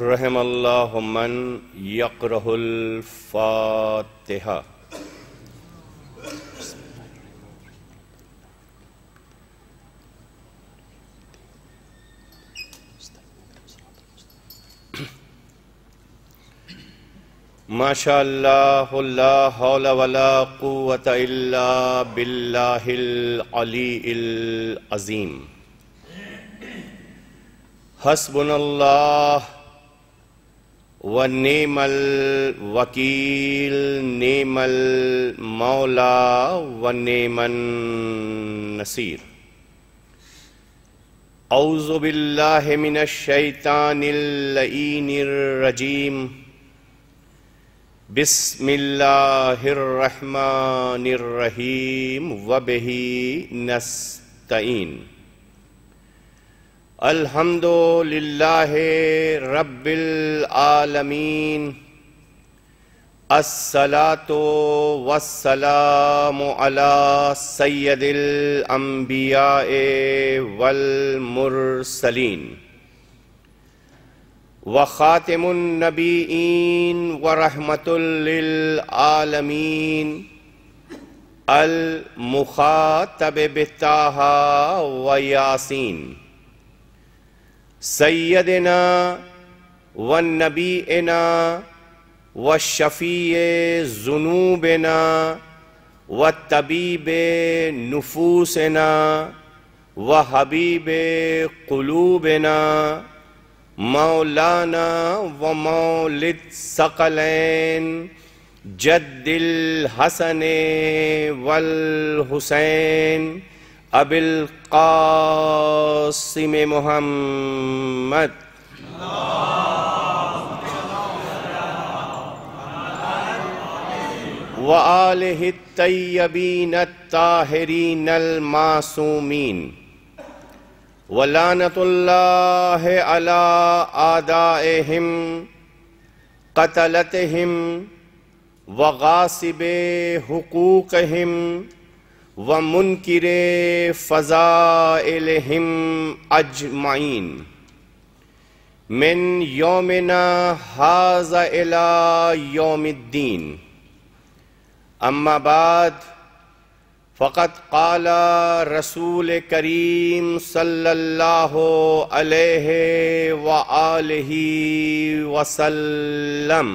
रहमल्लाहु मन यक़रहुल फ़ातिहा। माशाअल्लाह ला हौला वला कुव्वता इल्ला बिल्लाहिल अलीइल अज़ीम। हस्बुनल्लाह व नेमल वकील, नेमल मौला व नेमन नसीर। औज़ु बिल्लाहि मिनश शैतानिर लईनिर रजीम। बिस्मिल्लाहिर्रहमानिर्रहीम व बिही नस्तईन। अल्हम्दुलिल्लाहि रब्बिल आलमीन। अस्सलातु वस्सलामु अला सय्यदिल अंबियाए वल मुरसलीन व ख़ातिमुन नबीईन व रहमतुल लिल आलमीन। अल मुखातबे बिताहा व यासीन। सैयदना व नबीना व शफ़ीए ज़ुनूबना व तबीबे नुफूसना व हबीबे क़ुलूबना मौलाना व मौलिद सकलैन जद्दिल हसने वल हुसैन अबिल क़ासिम मुहम्मद। व आलिहि तय्यबीन ताहिरीन अल मासूमीन। वलानतुल्लाहि अला आदाएहिम कतलतहिम व गासिबे हुकूकहिम व मुनकिरे फ़ज़ाइलहिम अजमाइन। मिन यौमिना हाज़ा इला यौमिद्दीन। अम्मा बाद, फ़क़त क़ाला रसूल करीम सल्लल्लाहु अलैहि व आलिहि वसल्लम।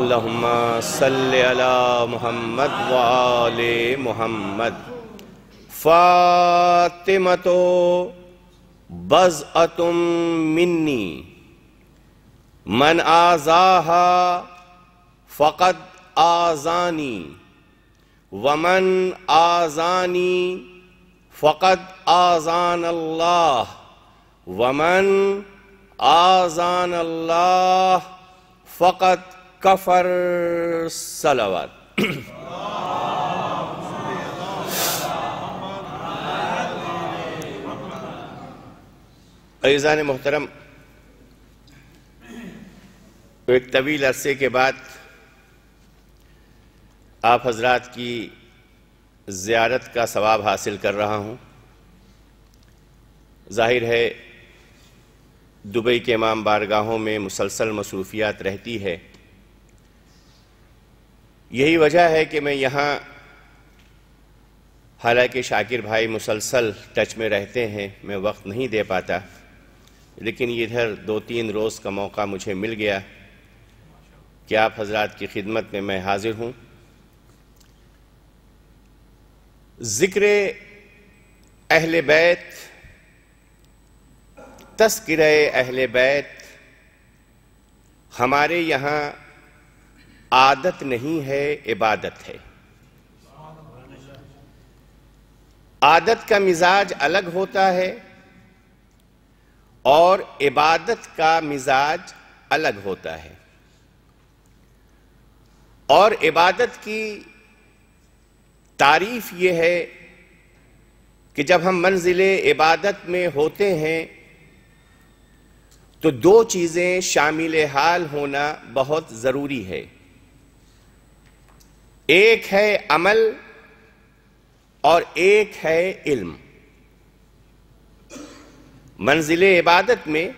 अल्लाहुम्मा सल्लि अला मुहम्मद व आलि मुहम्मद। फ़ातिमतो बज़अतुम मिन्नी मन आज़ाहा फ़क़द आज़ानी वमन आज़ानी फ़क़द आज़ान अल्लाह वमन आज़ान अल्लाह फ़क़द कफ़र। सलावत। अज़ीज़ान मोहतरम, एक तवील अरसे के बाद आप हज़रात की ज़ियारत का सवाब हासिल कर रहा हूँ। ज़ाहिर है दुबई के इमाम बारगाहों में मुसलसल मसरूफियात रहती है, यही वजह है कि मैं यहाँ, हालांकि शाकिर भाई मुसलसल टच में रहते हैं, मैं वक्त नहीं दे पाता, लेकिन इधर 2-3 रोज़ का मौका मुझे मिल गया कि आप हज़रात की खिदमत में मैं हाजिर हूँ। ज़िक्र अहले बैत, तस्किरे अहले बैत हमारे यहाँ आदत नहीं है, इबादत है। आदत का मिजाज अलग होता है और इबादत का मिजाज अलग होता है। और इबादत की तारीफ ये है कि जब हम मंजिले इबादत में होते हैं तो 2 चीज़ें शामिल हाल होना बहुत ज़रूरी है। एक है अमल और एक है इल्म। मंजिले इबादत में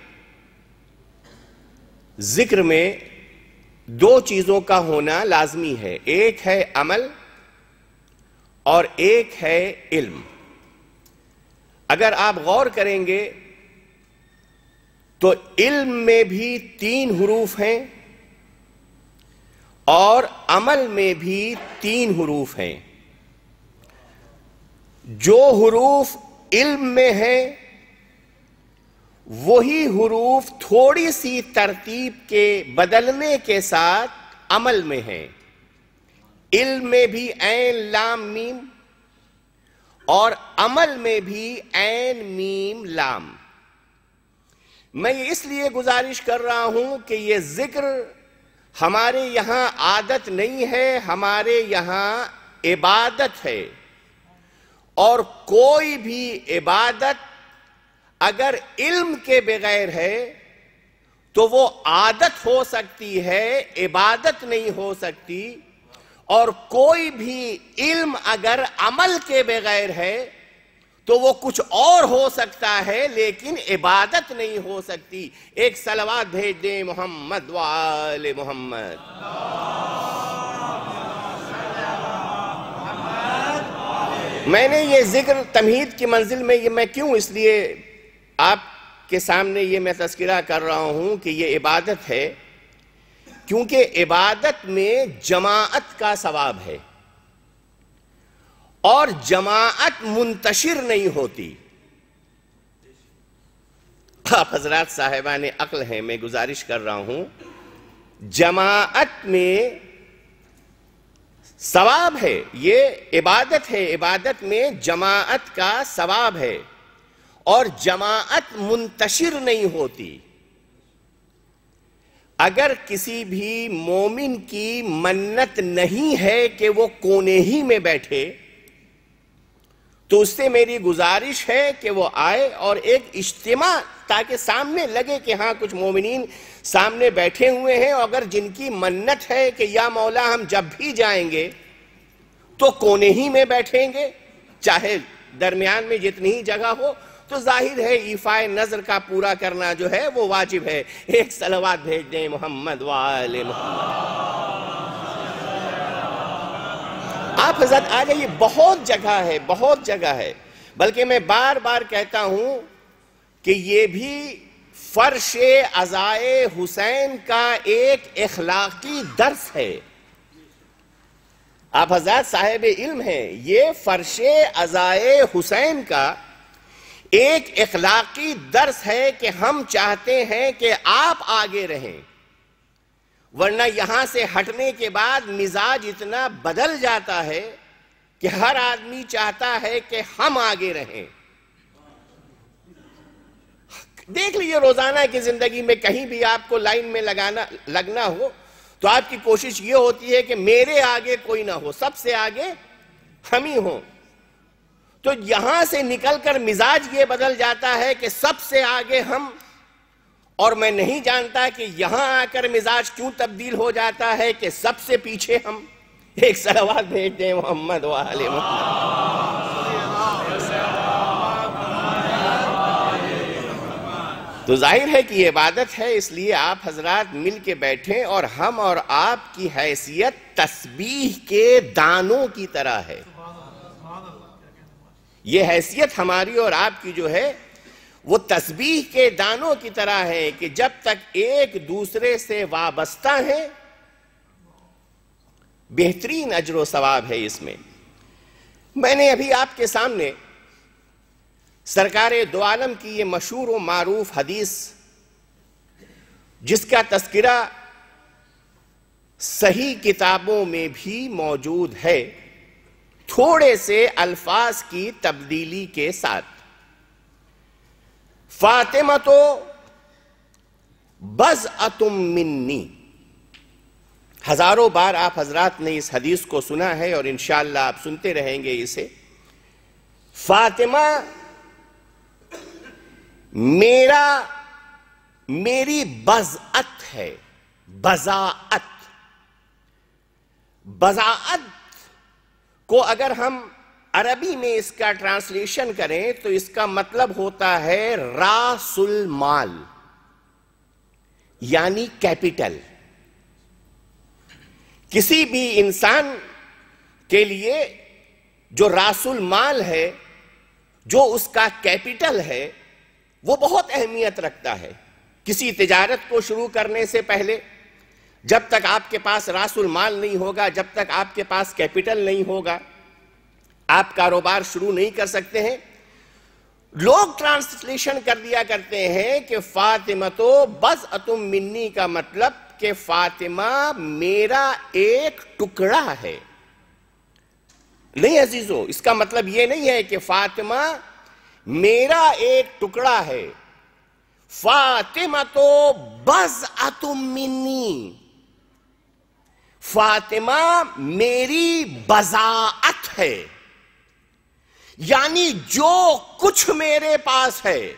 जिक्र में दो चीजों का होना लाजमी है, एक है अमल और एक है इल्म। अगर आप गौर करेंगे तो इल्म में भी 3 हुरूफ हैं और अमल में भी 3 हुरूफ हैं। जो हुरूफ इल्म में हैं वही हुरूफ थोड़ी सी तरतीब के बदलने के साथ अमल में है। इल्म में भी ऐन लाम मीम और अमल में भी ऐन मीम लाम। मैं इसलिए गुजारिश कर रहा हूं कि यह जिक्र हमारे यहां आदत नहीं है, हमारे यहां इबादत है, और कोई भी इबादत अगर इल्म के बगैर है तो वो आदत हो सकती है, इबादत नहीं हो सकती। और कोई भी इल्म अगर अमल के बगैर है तो वो कुछ और हो सकता है लेकिन इबादत नहीं हो सकती। एक सलावत भेज दें मोहम्मद वाले मोहम्मद। मैंने ये जिक्र तमहीद की मंजिल में ये मैं क्यों इसलिए आपके सामने ये मैं तस्करा कर रहा हूं कि ये इबादत है, क्योंकि इबादत में जमाअत का सवाब है और जमाअत मुंतशिर नहीं होती। आप हजरात साहिबाने अक्ल हैं, मैं गुजारिश कर रहा हूं, जमाअत में सवाब है, ये इबादत है, इबादत में जमाअत का सवाब है और जमाअत मुंतशिर नहीं होती। अगर किसी भी मोमिन की मन्नत नहीं है कि वो कोने ही में बैठे तो उससे मेरी गुजारिश है कि वो आए और एक इज्तिमा, ताकि सामने लगे कि हाँ कुछ मोमिनीन सामने बैठे हुए हैं। अगर जिनकी मन्नत है कि या मौला हम जब भी जाएंगे तो कोने ही में बैठेंगे, चाहे दरमियान में जितनी ही जगह हो, तो जाहिर है ईफाए नजर का पूरा करना जो है वो वाजिब है। एक सलावत भेज दें मोहम्मद वाले मोहम्मद। आप हजरत आ जाइए, बहुत जगह है, बहुत जगह है। बल्कि मैं बार बार कहता हूं कि ये भी फर्श अजाए हुसैन का एक इखलाकी दर्स है। आप हजरत साहिब इल्म हैं, ये फर्श अजाए हुसैन का एक इखलाकी दर्स है कि हम चाहते हैं कि आप आगे रहें, वरना यहां से हटने के बाद मिजाज इतना बदल जाता है कि हर आदमी चाहता है कि हम आगे रहें। देख लीजिए रोजाना की जिंदगी में कहीं भी आपको लाइन में लगना हो तो आपकी कोशिश ये होती है कि मेरे आगे कोई ना हो, सबसे आगे हम ही हों। तो यहां से निकलकर मिजाज ये बदल जाता है कि सबसे आगे हम, और मैं नहीं जानता कि यहां आकर मिजाज क्यों तब्दील हो जाता है कि सबसे पीछे हम। एक सलावत भेज दें मोहम्मद वाले मोहम्मद। तो जाहिर है कि ये इबादत है, इसलिए आप हजरात मिल के बैठें। और हम और आपकी हैसियत तस्बीह के दानों की तरह है। ये हैसियत हमारी और आपकी जो है वो तस्बीह के दानों की तरह है कि जब तक एक दूसरे से वाबस्ता है बेहतरीन अज्र व सवाब है इसमें। मैंने अभी आपके सामने सरकार दो आलम की ये मशहूर व मारूफ हदीस, जिसका तस्करा सही किताबों में भी मौजूद है, थोड़े से अल्फाज की तब्दीली के साथ। फातिमा तो बज़अतुम मिन्नी, हजारों बार आप हजरात ने इस हदीस को सुना है और इंशाअल्लाह आप सुनते रहेंगे इसे। फातिमा मेरी बज़अत है, बज़ाअत। बज़ाअत को अगर हम अरबी में इसका ट्रांसलेशन करें तो इसका मतलब होता है रासुल माल, यानी कैपिटल किसी भी इंसान के लिए जो रासुल माल है, जो उसका कैपिटल है, वो बहुत अहमियत रखता है। किसी तिजारत को शुरू करने से पहले जब तक आपके पास रासुल माल नहीं होगा, जब तक आपके पास कैपिटल नहीं होगा, आप कारोबार शुरू नहीं कर सकते हैं। लोग ट्रांसलेशन कर दिया करते हैं कि फातिमा तो बस अतुम मिन्नी का मतलब कि फातिमा मेरा एक टुकड़ा है। नहीं अजीजों, इसका मतलब यह नहीं है कि फातिमा मेरा एक टुकड़ा है। फातिमा तो बस अतुम मिन्नी, फातिमा मेरी बजाअत है, यानी जो कुछ मेरे पास है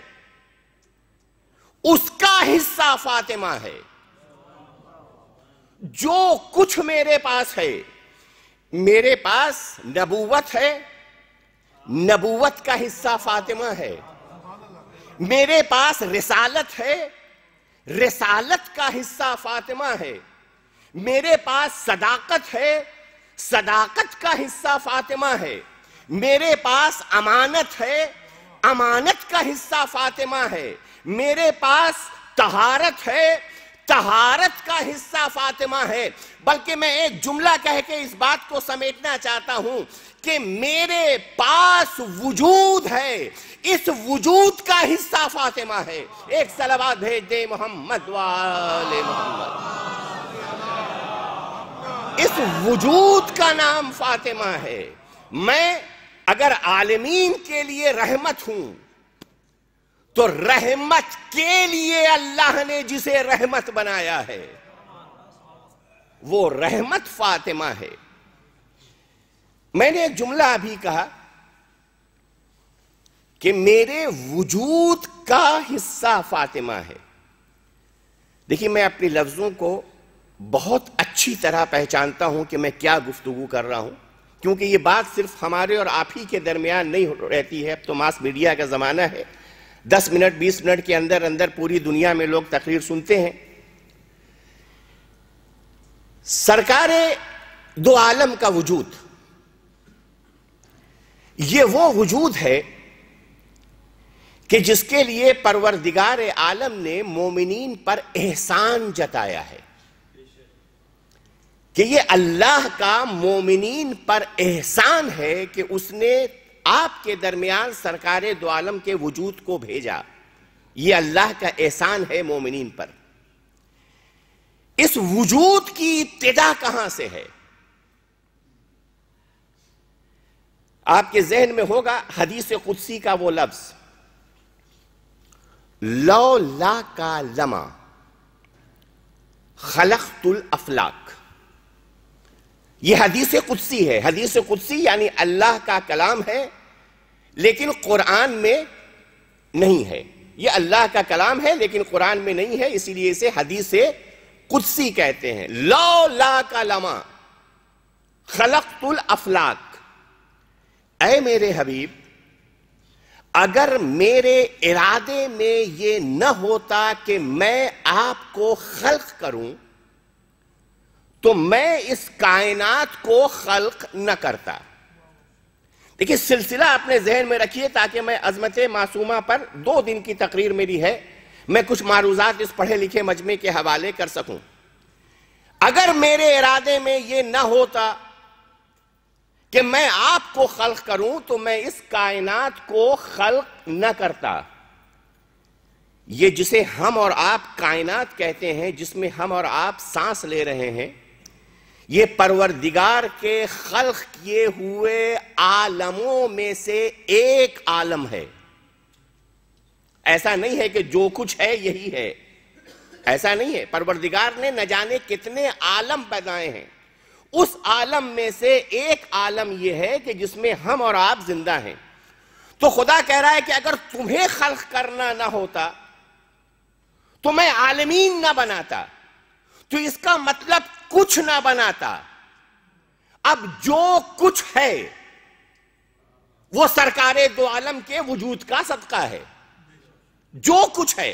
उसका हिस्सा फातिमा है। जो कुछ मेरे पास है, मेरे पास नबूवत है, नबूवत का हिस्सा फातिमा है। मेरे पास रिसालत है, रिसालत का हिस्सा फातिमा है। मेरे पास सदाकत है, सदाकत का हिस्सा फातिमा है। मेरे पास अमानत है, अमानत का हिस्सा फातिमा है। मेरे पास तहारत है, तहारत का हिस्सा फातिमा है। बल्कि मैं एक जुमला कह के इस बात को समेटना चाहता हूं कि मेरे पास वजूद है, इस वजूद का हिस्सा फातिमा है। एक सलावत भेज दे मोहम्मद वाले मोहम्मद। इस वजूद का नाम फातिमा है। मैं अगर आलमीन के लिए रहमत हूं तो रहमत के लिए अल्लाह ने जिसे रहमत बनाया है वो रहमत फातिमा है। मैंने एक जुमला अभी कहा कि मेरे वजूद का हिस्सा फातिमा है। देखिए, मैं अपने लफ्जों को बहुत अच्छी तरह पहचानता हूं कि मैं क्या गुफ्तगू कर रहा हूं, क्योंकि ये बात सिर्फ हमारे और आप ही के दरमियान नहीं रहती है। अब तो मास मीडिया का ज़माना है, 10 मिनट 20 मिनट के अंदर अंदर पूरी दुनिया में लोग तकरीर सुनते हैं। सरकारे दो आलम का वजूद, ये वो वजूद है कि जिसके लिए परवरदिगार आलम ने मोमिनीन पर एहसान जताया है कि ये अल्लाह का मोमिनीन पर एहसान है कि उसने आपके दरमियान सरकारे दो आलम के वजूद को भेजा। ये अल्लाह का एहसान है मोमिनीन पर। इस वजूद की इब्तिदा कहां से है? आपके जहन में होगा हदीस कुदसी का वो लफ्ज, लौ ला का लमा खलकतुल अफलाक। ये हदीस कुदसी है। हदीस कुदसी यानी अल्लाह का कलाम है, लेकिन कुरान में नहीं है। ये अल्लाह का कलाम है लेकिन कुरान में नहीं है, इसीलिए इसे हदीस कुदसी कहते हैं। लौ ला का लमा खलकतुल अफलाक। ऐ मेरे हबीब, अगर मेरे इरादे में ये न होता कि मैं आपको खल्क करूं तो मैं इस कायनात को खल्क न करता। देखिए, सिलसिला अपने जहन में रखिए ताकि मैं अजमत मासूमा पर 2 दिन की तकरीर मेरी है, मैं कुछ मारूजात इस पढ़े लिखे मजमे के हवाले कर सकूं। अगर मेरे इरादे में ये न होता कि मैं आपको खल्क करूं तो मैं इस कायनात को खल्क न करता। ये जिसे हम और आप कायनात कहते हैं, जिसमें हम और आप सांस ले रहे हैं, ये परवरदिगार के खल्क किए हुए आलमों में से एक आलम है। ऐसा नहीं है कि जो कुछ है यही है, ऐसा नहीं है। परवरदिगार ने न जाने कितने आलम पैदाए हैं, उस आलम में से एक आलम यह है कि जिसमें हम और आप जिंदा हैं। तो खुदा कह रहा है कि अगर तुम्हें खल्क करना ना होता तो मैं आलमीन ना बनाता, तो इसका मतलब कुछ ना बनाता। अब जो कुछ है वो सरकारे दो आलम के वजूद का सदका है। जो कुछ है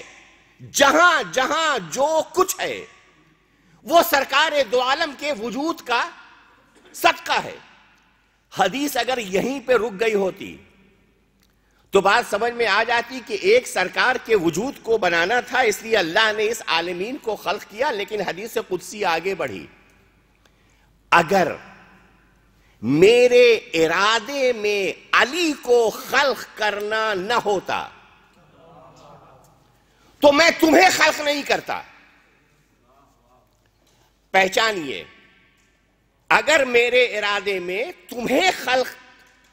जहां जहां जो कुछ है वो सरकार दो आलम के वजूद का सदका है। हदीस अगर यहीं पे रुक गई होती तो बात समझ में आ जाती कि एक सरकार के वजूद को बनाना था, इसलिए अल्लाह ने इस आलमीन को खल्क किया। लेकिन हदीस कुदसी आगे बढ़ी, अगर मेरे इरादे में अली को खल्क करना न होता तो मैं तुम्हें खल्क नहीं करता। पहचानिए, अगर मेरे इरादे में तुम्हें खल्क,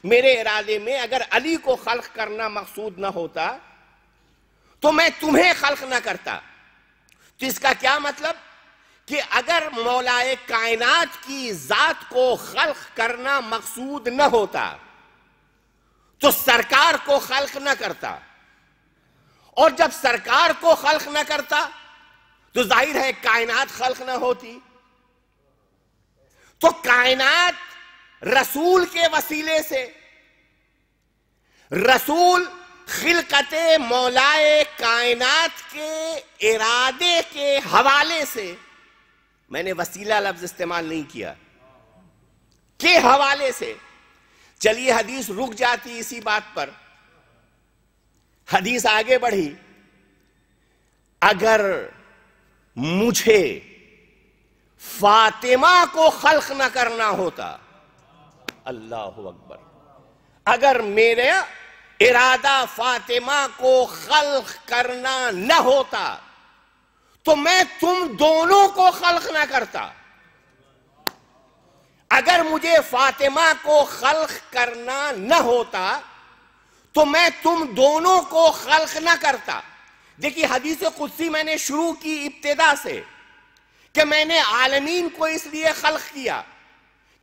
मेरे इरादे में अगर अली को खल्क करना मकसूद ना होता तो मैं तुम्हें खल्क ना करता। तो इसका क्या मतलब कि अगर मौलाए कायनात की जात को खल्क करना मकसूद ना होता तो सरकार को खल्क ना करता, और जब सरकार को खल्क ना करता तो जाहिर है कायनात खल्क ना होती। तो कायनात रसूल के वसीले से, रसूल खिलकते मौलाए कायनात के इरादे के हवाले से, मैंने वसीला लफ्ज इस्तेमाल नहीं किया, के हवाले से। चलिए हदीस रुक जाती इसी बात पर, हदीस आगे बढ़ी, अगर मुझे फातिमा को खल्क न करना होता, अल्लाह अकबर, अगर मेरा इरादा फातिमा को खल्क करना न होता तो मैं तुम दोनों को खल्क न करता। अगर मुझे फातिमा को खल्क करना न होता तो मैं तुम दोनों को खल्क न करता। देखिए हदीस कुदसी मैंने शुरू की इब्तिदा से कि मैंने आलमीन को इसलिए खल्क किया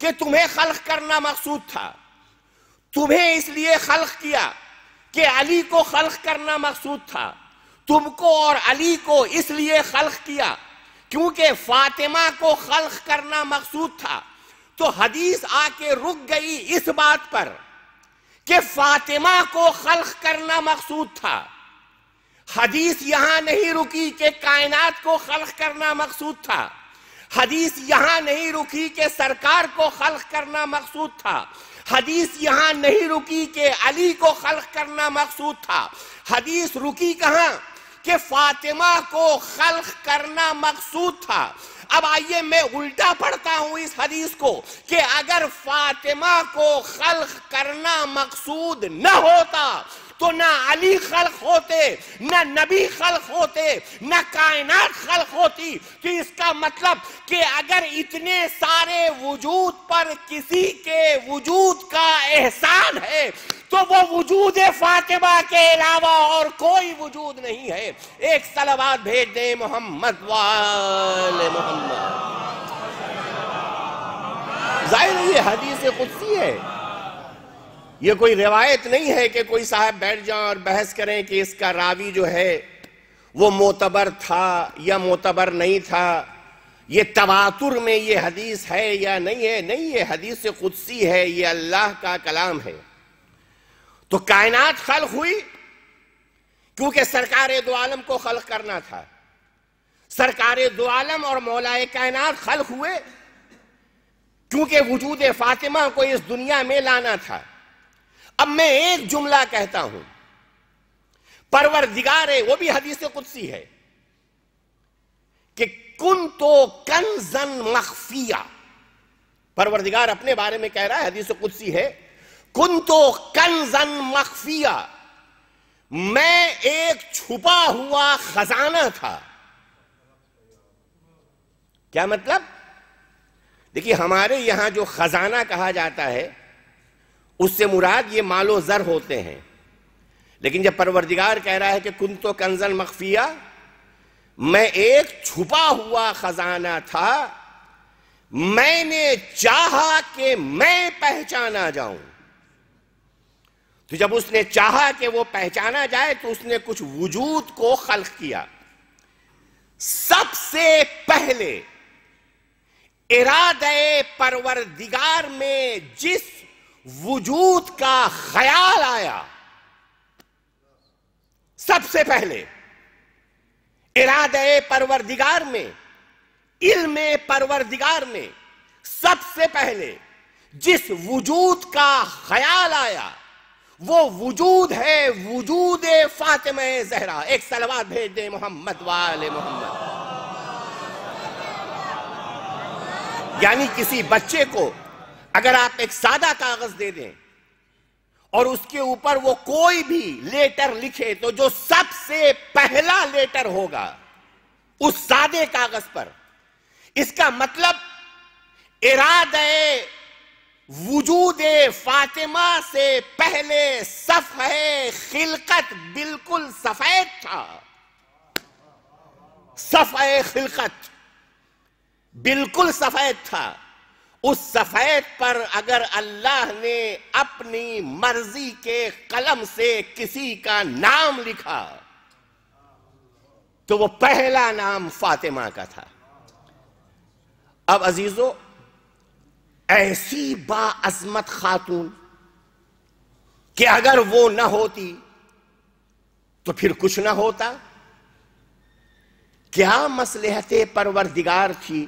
कि तुम्हें खल्क करना मकसूद था, तुम्हें इसलिए खल्क किया कि अली को खल्क करना मकसूद था, तुमको और अली को इसलिए खल्क किया क्योंकि फातिमा को खल्क करना मकसूद था। तो हदीस आके रुक गई इस बात पर कि फातिमा को खल्क करना मकसूद था। हदीस यहां नहीं रुकी कि कायनात को खल्क करना मकसूद था, हदीस यहां नहीं रुकी कि सरकार को खल्क करना मकसूद था, हदीस यहां नहीं रुकी कि अली को खल्क करना मकसूद था। हदीस रुकी कहां कि फातिमा को खल्क करना मकसूद था। अब आइए मैं उल्टा पढ़ता हूं इस हदीस को कि अगर फातिमा को खल्क करना मकसूद न होता तो ना अली खल्क होते, ना नबी खल्क होते, ना कायनात खल्क होती। तो इसका मतलब कि अगर इतने सारे वजूद पर किसी के वजूद का एहसान है तो वो वजूद फातिमा के अलावा और कोई वजूद नहीं है। एक सलावात भेज दे मोहम्मद वाले मोहम्मद। जाहिर ये हदीस कुदसी है, ये कोई रिवायत नहीं है कि कोई साहब बैठ जाएं और बहस करें कि इसका रावी जो है वो मोतबर था या मोतबर नहीं था, ये तवातुर में ये हदीस है या नहीं है। नहीं, ये हदीस से कुदसी है, ये अल्लाह का कलाम है। तो कायनात खल्क हुई क्योंकि सरकार दो आलम को खल्क करना था, सरकार दो आलम और मौलाए कायनात खल्क हुए क्योंकि वजूद फातिमा को इस दुनिया में लाना था। अब मैं एक जुमला कहता हूं, परवरदिगारे, वो भी हदीस कुदसी है कि कुन तो कनजन मखफिया, परवरदिगार अपने बारे में कह रहा है, हदीस कुदसी है, कुन तो कनजन मखफिया, मैं एक छुपा हुआ खजाना था। क्या मतलब? देखिए हमारे यहां जो खजाना कहा जाता है उससे मुराद ये मालो जर होते हैं, लेकिन जब परवरदिगार कह रहा है कि कुंतो कंजन मखफिया, मैं एक छुपा हुआ खजाना था, मैंने चाहा कि मैं पहचाना जाऊं। तो जब उसने चाहा कि वो पहचाना जाए तो उसने कुछ वजूद को खल्क किया। सबसे पहले इरादे परवरदिगार में जिस वजूद का ख्याल आया, सबसे पहले इरादे परवरदिगार में, इल्मे परवरदिगार में सबसे पहले जिस वजूद का ख्याल आया वो वजूद है वजूद फातिमा जहरा। एक सलवात भेज दे मोहम्मद वाले मोहम्मद। यानी किसी बच्चे को अगर आप एक सादा कागज दे दें और उसके ऊपर वो कोई भी लेटर लिखे तो जो सबसे पहला लेटर होगा उस सादे कागज पर, इसका मतलब इरादे वजूदे फातिमा से पहले सफ़हे खिलकत बिल्कुल सफेद था। सफ़हे खिलकत बिल्कुल सफेद था। उस सफेद पर अगर अल्लाह ने अपनी मर्जी के कलम से किसी का नाम लिखा तो वो पहला नाम फातिमा का था। अब अजीजों, ऐसी बाअज़मत खातून कि अगर वो ना होती तो फिर कुछ ना होता। क्या मसलहते परवरदिगार थी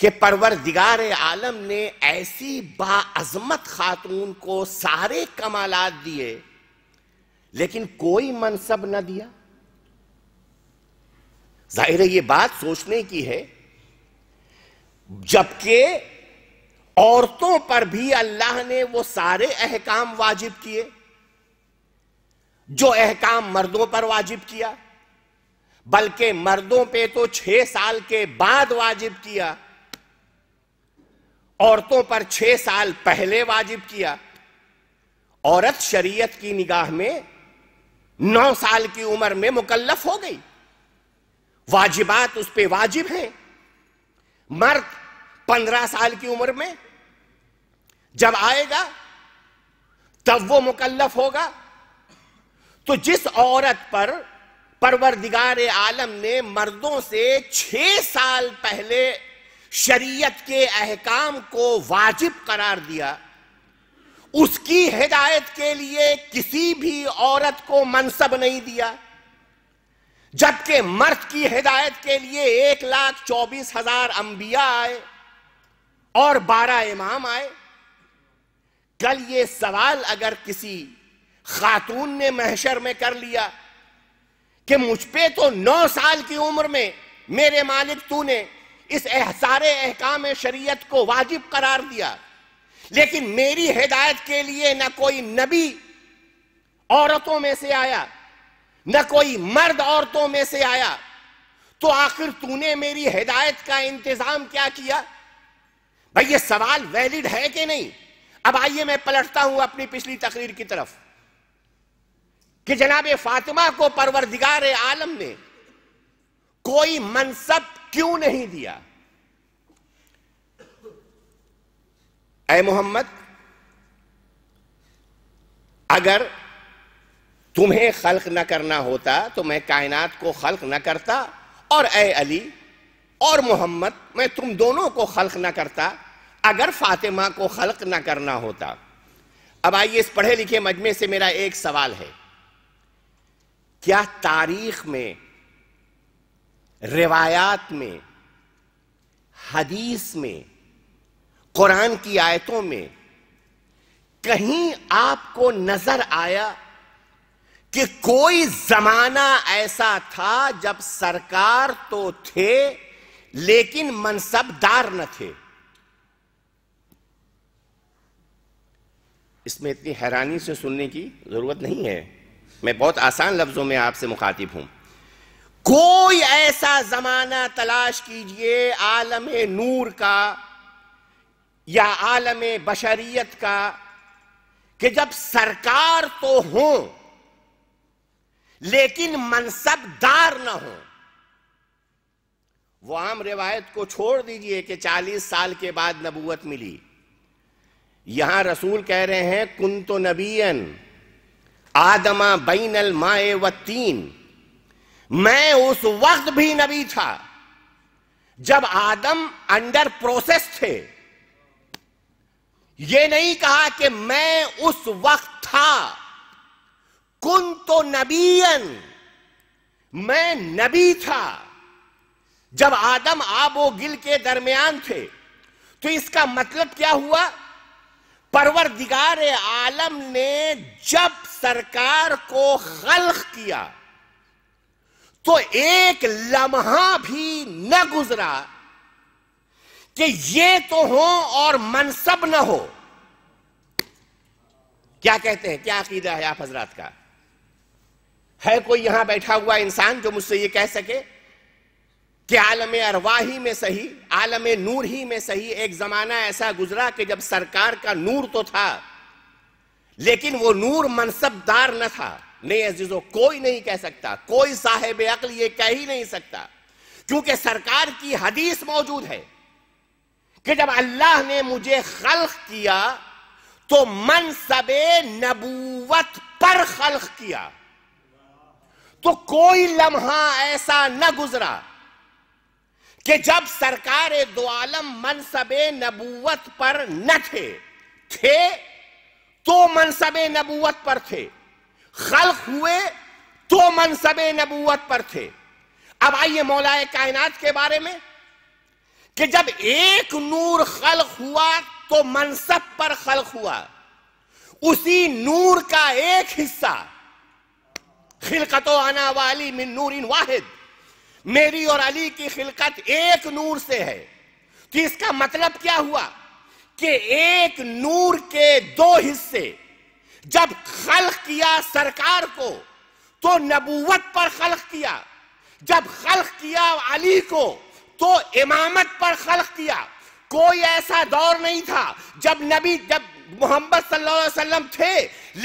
कि परवरदिगार आलम ने ऐसी बाअज़मत खातून को सारे कमालात दिए लेकिन कोई मनसब न दिया। जाहिर है ये बात सोचने की है, जबकि औरतों पर भी अल्लाह ने वो सारे अहकाम वाजिब किए जो अहकाम मर्दों पर वाजिब किया, बल्कि मर्दों पे तो 6 साल के बाद वाजिब किया, औरतों पर 6 साल पहले वाजिब किया। औरत शरीयत की निगाह में 9 साल की उम्र में मुकल्लफ हो गई, वाजिबात उस पे वाजिब हैं। मर्द 15 साल की उम्र में जब आएगा तब वो मुकल्लफ होगा। तो जिस औरत पर परवरदिगार आलम ने मर्दों से 6 साल पहले शरीयत के अहकाम को वाजिब करार दिया, उसकी हिदायत के लिए किसी भी औरत को मनसब नहीं दिया, जबकि मर्द की हिदायत के लिए 1,24,000 अंबिया आए और 12 इमाम आए। कल ये सवाल अगर किसी खातून ने महशर में कर लिया कि मुझ पे तो 9 साल की उम्र में मेरे मालिक तूने इस सारे अहकाम शरीयत को वाजिब करार दिया, लेकिन मेरी हिदायत के लिए ना कोई नबी औरतों में से आया न कोई मर्द औरतों में से आया, तो आखिर तूने मेरी हिदायत का इंतजाम क्या किया? भाई ये सवाल वैलिड है कि नहीं? अब आइए मैं पलटता हूं अपनी पिछली तकरीर की तरफ कि जनाब फातिमा को परवरदिगार आलम ने कोई मनसब क्यों नहीं दिया। ऐ मोहम्मद, अगर तुम्हें खल्क न करना होता तो मैं कायनात को खल्क न करता, और ऐ अली और मोहम्मद, मैं तुम दोनों को खल्क न करता अगर फातिमा को खल्क न करना होता। अब आइए इस पढ़े लिखे मजमे से मेरा एक सवाल है, क्या तारीख में, रिवायात में, हदीस में, कुरान की आयतों में कहीं आपको नजर आया कि कोई जमाना ऐसा था जब सरकार तो थे लेकिन मनसबदार न थे? इसमें इतनी हैरानी से सुनने की जरूरत नहीं है, मैं बहुत आसान लफ्जों में आपसे मुखातिब हूं। कोई ऐसा जमाना तलाश कीजिए आलम नूर का या आलम बशरियत का कि जब सरकार तो हो लेकिन मनसबदार ना हो। वो आम रिवायत को छोड़ दीजिए कि 40 साल के बाद नबूवत मिली। यहां रसूल कह रहे हैं कुंतो नबीयन आदमा बैनल माए व तीन, मैं उस वक्त भी नबी था जब आदम अंडर प्रोसेस थे। ये नहीं कहा कि मैं उस वक्त था, कुन तो नबीयन, मैं नबी था जब आदम आब व गिल के दरमियान थे। तो इसका मतलब क्या हुआ? परवरदिगार आलम ने जब सरकार को खल्क किया तो एक लम्हा भी न गुजरा कि ये तो हो और मनसब न हो। क्या कहते हैं, क्या अकीदा है आप हजरात का? है कोई यहां बैठा हुआ इंसान जो मुझसे ये कह सके कि आलम अरवाह ही में सही, आलम नूर ही में सही, एक जमाना ऐसा गुजरा कि जब सरकार का नूर तो था लेकिन वो नूर मनसबदार न था? नहीं अजीजों, कोई नहीं कह सकता, कोई साहिब अक्ल ये कह ही नहीं सकता, क्योंकि सरकार की हदीस मौजूद है कि जब अल्लाह ने मुझे खल्क किया तो मनसबे नबूवत पर खल्क किया, तो कोई लम्हा ऐसा न गुजरा कि जब सरकार दो आलम मनसबे नबूवत पर न थे तो मनसबे नबूवत पर थे, खल्क हुए तो मनसबे नबूवत पर थे। अब आइए मौलाए कायनात के बारे में कि जब एक नूर खल्क हुआ तो मनसब पर खल्क हुआ, उसी नूर का एक हिस्सा खिलकतो आना वाली मिन नूरिन वाहिद, मेरी और अली की खिलकत एक नूर से है। तो इसका मतलब क्या हुआ कि एक नूर के दो हिस्से जब खल्क किया सरकार को तो नबूवत पर खल्क किया, जब खल्क किया अली को तो इमामत पर खल्क किया। कोई ऐसा दौर नहीं था जब नबी, जब मोहम्मद सल्लल्लाहु अलैहि वसल्लम थे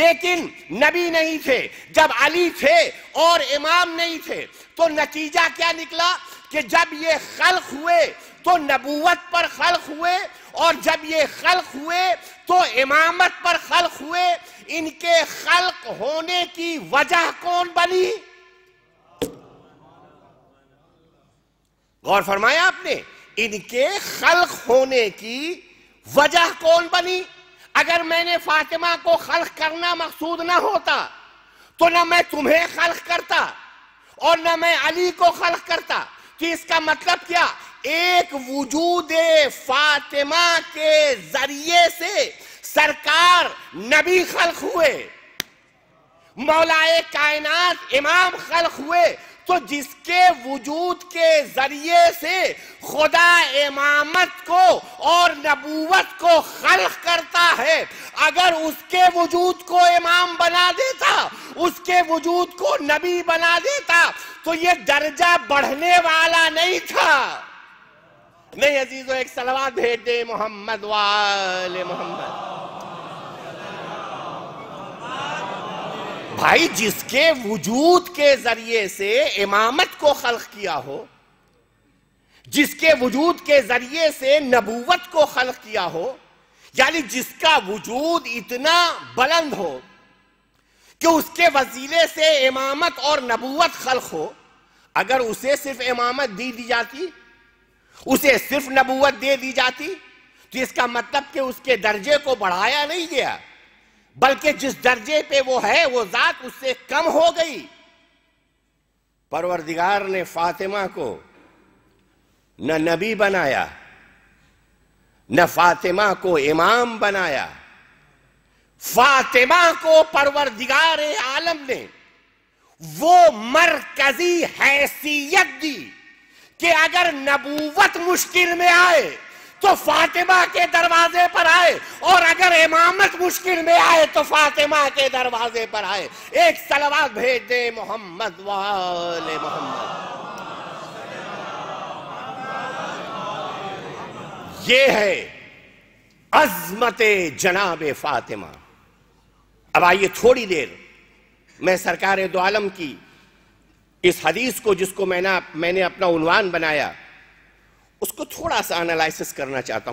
लेकिन नबी नहीं थे, जब अली थे और इमाम नहीं थे। तो नतीजा क्या निकला कि जब ये खल्क हुए तो नबूवत पर खल्क हुए, और जब ये खल्क हुए तो इमामत पर खल्क हुए। इनके खल्क होने की वजह कौन बनी? गौर फरमाया आपने, इनके खल्क होने की वजह कौन बनी? अगर मैंने फातिमा को खल्क करना मकसूद ना होता तो ना मैं तुम्हें खल्क करता और ना मैं अली को खल्क करता। तो इसका मतलब क्या? एक वजूद फातिमा के जरिए से सरकार नबी खल्क हुए, मौलाए कायनात इमाम खल्क हुए, तो जिसके वजूद के जरिए से खुदा इमामत को और नबूवत को खल्क करता है। अगर उसके वजूद को इमाम बना देता, उसके वजूद को नबी बना देता, तो ये दर्जा बढ़ने वाला नहीं था। नहीं अजीजों, एक सलावत भेज दे मोहम्मद वाले मोहम्मद। भाई, जिसके वजूद के जरिए से इमामत को खल्क किया हो, जिसके वजूद के जरिए से नबूवत को खल्क किया हो, यानी जिसका वजूद इतना बुलंद हो कि उसके वसीले से इमामत और नबूवत खल्क हो, अगर उसे सिर्फ इमामत दी जाती, उसे सिर्फ नबूवत दी जाती, तो इसका मतलब कि उसके दर्जे को बढ़ाया नहीं गया, बल्कि जिस दर्जे पे वो है वो जात उससे कम हो गई। परवरदिगार ने फातिमा को न नबी बनाया, न फातिमा को इमाम बनाया, फातिमा को परवरदिगार आलम ने वो मरकजी हैसियत दी कि अगर नबूवत मुश्किल में आए तो फातिमा के दरवाजे पर आए, और अगर इमामत मुश्किल में आए तो फातिमा के दरवाजे पर आए। एक सलावत भेज दे मोहम्मद वाले मोहम्मद। ये है अजमत जनाब फातिमा। अब आइए थोड़ी देर मैं सरकार दो आलम की इस हदीस को, जिसको मैंने अपना उन्वान बनाया, उसको थोड़ा सा एनालाइज करना चाहता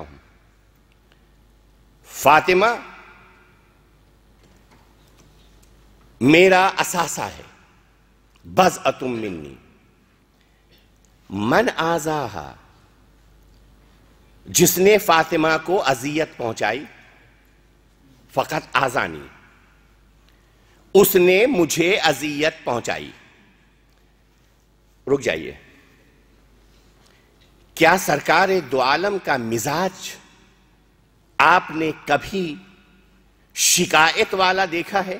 हूँ। फातिमा मेरा असासा है, बस अतुम मिन्नी मन आजाहा, जिसने फातिमा को अजियत पहुंचाई फकत आजानी, उसने मुझे अजियत पहुंचाई। रुक जाइए, क्या सरकार दो आलम का मिजाज आपने कभी शिकायत वाला देखा है?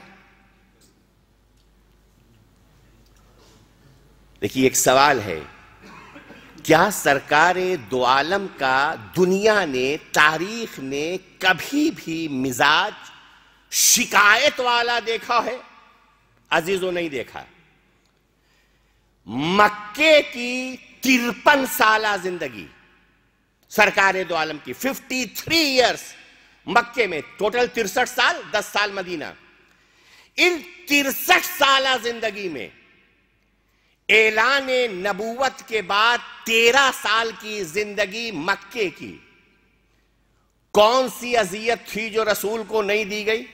देखिए एक सवाल है, क्या सरकार दो आलम का दुनिया ने, तारीख ने कभी भी मिजाज शिकायत वाला देखा है? अजीजों नहीं देखा। मक्के की 53 साला जिंदगी सरकार दो आलम की, 53 इयर्स मक्के में, टोटल 63 साल, 10 साल मदीना। इन 63 साला जिंदगी में ऐलाने नबूवत के बाद 13 साल की जिंदगी मक्के की, कौन सी अजियत थी जो रसूल को नहीं दी गई?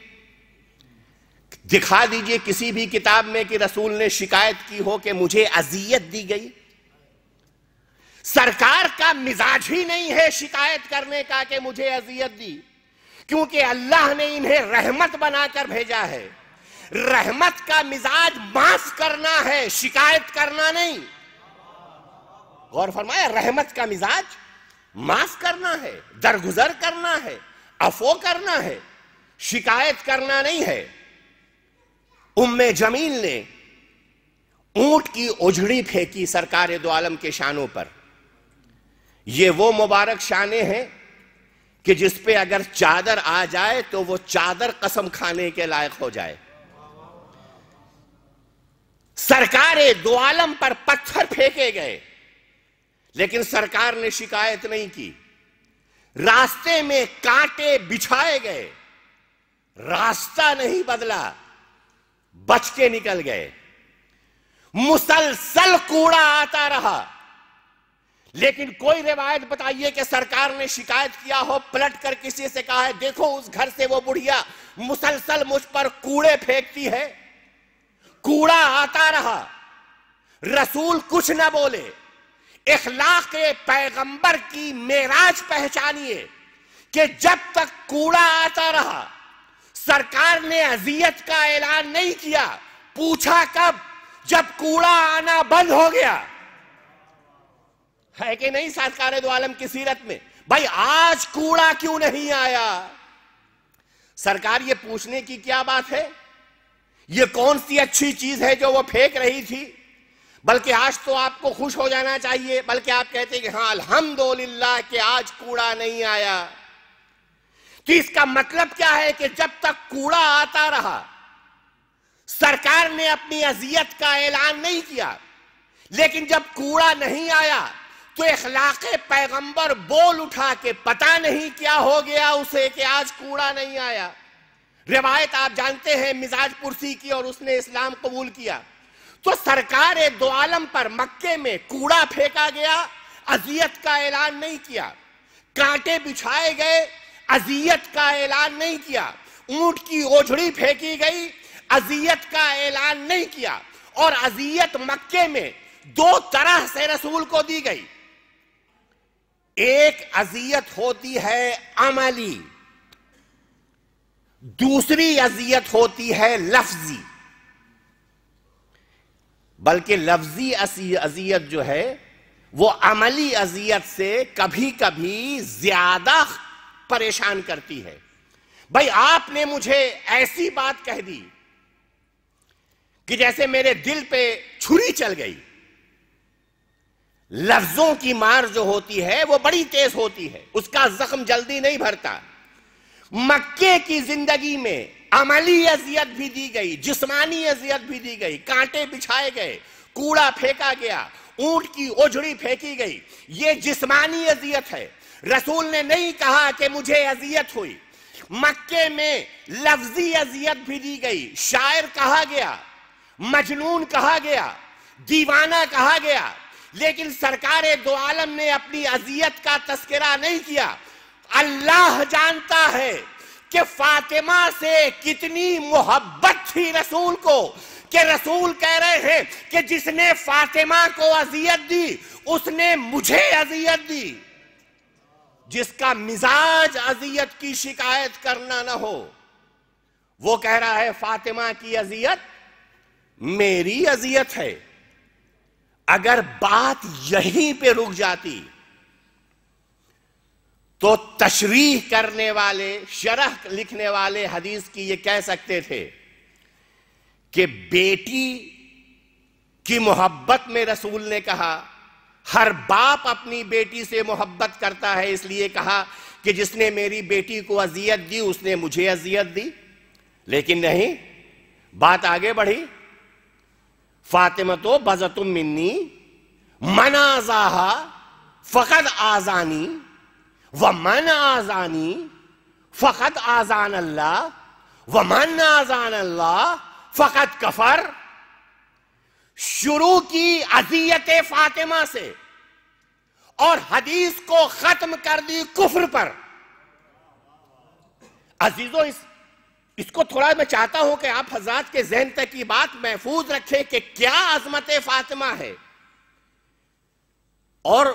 दिखा दीजिए किसी भी किताब में कि रसूल ने शिकायत की हो कि मुझे अजियत दी गई। सरकार का मिजाज ही नहीं है शिकायत करने का कि मुझे अजियत दी, क्योंकि अल्लाह ने इन्हें रहमत बनाकर भेजा है। रहमत का मिजाज माफ करना है, शिकायत करना नहीं। गौर फरमाया, रहमत का मिजाज माफ करना है, दरगुजर करना है, अफो करना है, शिकायत करना नहीं है। उम्मे जमील ने ऊंट की ओझड़ी फेंकी सरकार दो आलम के शानों पर। ये वो मुबारक शाने हैं कि जिस पे अगर चादर आ जाए तो वो चादर कसम खाने के लायक हो जाए। सरकारे दो आलम पर पत्थर फेंके गए, लेकिन सरकार ने शिकायत नहीं की। रास्ते में कांटे बिछाए गए, रास्ता नहीं बदला, बच के निकल गए। मुसलसल कूड़ा आता रहा, लेकिन कोई रिवायत बताइए कि सरकार ने शिकायत किया हो, पलट कर किसी से कहा है देखो उस घर से वो बुढ़िया मुसलसल मुझ पर कूड़े फेंकती है। कूड़ा आता रहा, रसूल कुछ ना बोले। इखलाक पैगंबर की मेराज पहचानिए कि जब तक कूड़ा आता रहा, सरकार ने अजियत का ऐलान नहीं किया। पूछा कब? जब कूड़ा आना बंद हो गया। है कि नहीं सरकार दो आलम की सीरत में? भाई आज कूड़ा क्यों नहीं आया? सरकार, ये पूछने की क्या बात है? ये कौन सी अच्छी चीज है जो वो फेंक रही थी? बल्कि आज तो आपको खुश हो जाना चाहिए, बल्कि आप कहते हैं कि हाँ अल्हम्दुलिल्लाह कि आज कूड़ा नहीं आया। तो इसका मतलब क्या है कि जब तक कूड़ा आता रहा, सरकार ने अपनी अजियत का ऐलान नहीं किया, लेकिन जब कूड़ा नहीं आया तो इखलाक पैगंबर बोल उठा के पता नहीं क्या हो गया उसे कि आज कूड़ा नहीं आया। रिवायत आप जानते हैं मिजाजपुरसी की, और उसने इस्लाम कबूल किया। तो सरकार दो आलम पर मक्के में कूड़ा फेंका गया, अजियत का ऐलान नहीं किया। कांटे बिछाए गए, अजियत का ऐलान नहीं किया। ऊंट की ओझड़ी फेंकी गई, अजियत का ऐलान नहीं किया। और अजियत मक्के में 2 तरह से रसूल को दी गई। एक अजियत होती है अमली, दूसरी अजियत होती है लफ्जी। बल्कि लफ्जी अजियत जो है वो अमली अजियत से कभी कभी ज्यादा परेशान करती है। भाई आपने मुझे ऐसी बात कह दी कि जैसे मेरे दिल पे छुरी चल गई। लफ्जों की मार जो होती है वो बड़ी तेज होती है, उसका जख्म जल्दी नहीं भरता। मक्के की जिंदगी में अमली अजियत भी दी गई, जिस्मानी अजियत भी दी गई। कांटे बिछाए गए, कूड़ा फेंका गया, ऊंट की ओझड़ी फेंकी गई। ये जिस्मानी अजियत है। रसूल ने नहीं कहा कि मुझे अजियत हुई। मक्के में लफ्जी अजियत भी दी गई। शायर कहा गया, मजनून कहा गया, दीवाना कहा गया, लेकिन सरकारे दो आलम ने अपनी अजियत का तस्करा नहीं किया। अल्लाह जानता है कि फातिमा से कितनी मोहब्बत थी रसूल को, कि रसूल कह रहे हैं कि जिसने फातिमा को अजियत दी उसने मुझे अजियत दी। जिसका मिजाज अजियत की शिकायत करना ना हो, वो कह रहा है फातिमा की अजियत मेरी अजियत है। अगर बात यहीं पे रुक जाती तो तशरीह करने वाले, शरह लिखने वाले हदीस की ये कह सकते थे कि बेटी की मोहब्बत में रसूल ने कहा, हर बाप अपनी बेटी से मोहब्बत करता है, इसलिए कहा कि जिसने मेरी बेटी को अजियत दी उसने मुझे अजियत दी। लेकिन नहीं, बात आगे बढ़ी, फातिमा तो बजतुम मिन्नी मन आजाहा फकद आजानी व मन आजानी फकद आजान अल्लाह व मन आजान अल्लाह फकद कफर। शुरू की अजियत फातिमा से और हदीस को खत्म कर दी कुफ्र पर। अजीजों, इसको थोड़ा मैं चाहता हूं कि आप हजरात के जहन तक ये बात महफूज रखें कि क्या अजमत फातिमा है। और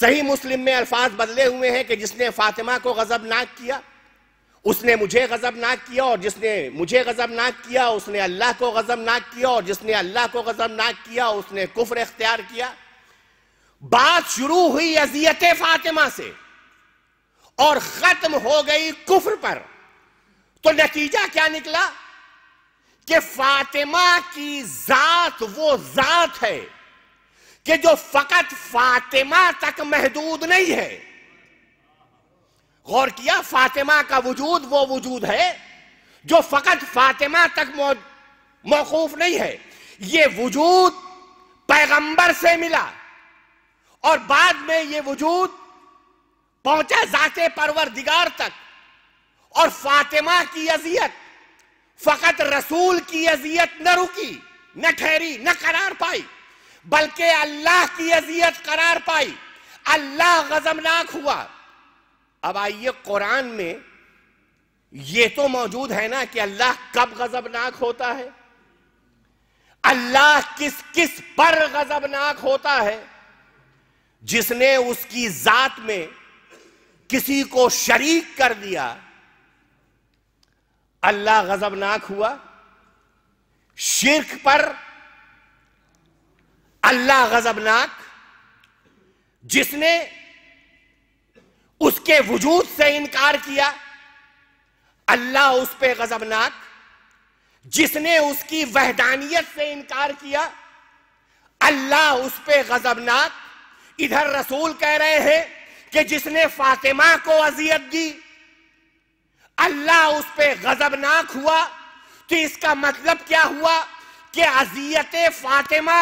सही मुस्लिम में अल्फाज बदले हुए हैं कि जिसने फातिमा को गजबनाक किया उसने मुझे गजबनाक किया, और जिसने मुझे गजबनाक किया उसने अल्लाह को गजबनाक किया, और जिसने अल्लाह को गजबनाक किया उसने कुफ्र इख्तियार किया। बात शुरू हुई अज़ियत फातिमा से और खत्म हो गई कुफ्र पर। तो नतीजा क्या निकला कि फातिमा की जात वो जात है कि जो फकत फातिमा तक महदूद नहीं है। गौर किया, फातिमा का वजूद वो वजूद है जो फकत फातिमा तक मौकूफ नहीं है। ये वजूद पैगंबर से मिला और बाद में ये वजूद पहुंचा जाते परवरदिगार तक। और फातिमा की अजियत फकत रसूल की अजियत न रुकी, न ठहरी, न करार पाई, बल्कि अल्लाह की अजियत करार पाई। अल्लाह गजबनाक हुआ। अब आइए, कुरान में ये तो मौजूद है ना कि अल्लाह कब गजबनाक होता है, अल्लाह किस किस पर गजबनाक होता है। जिसने उसकी जात में किसी को शरीक कर दिया, अल्लाह गजबनाक हुआ। शिर्क पर अल्लाह गजबनाक। जिसने उसके वजूद से इनकार किया, अल्लाह उस पे गजबनाक। जिसने उसकी वहदानियत से इनकार किया, अल्लाह उस पे गजबनाक। इधर रसूल कह रहे हैं कि जिसने फातिमा को अजियत दी, अल्लाह उस पर गजबनाक हुआ। तो इसका मतलब क्या हुआ कि अजियत फातिमा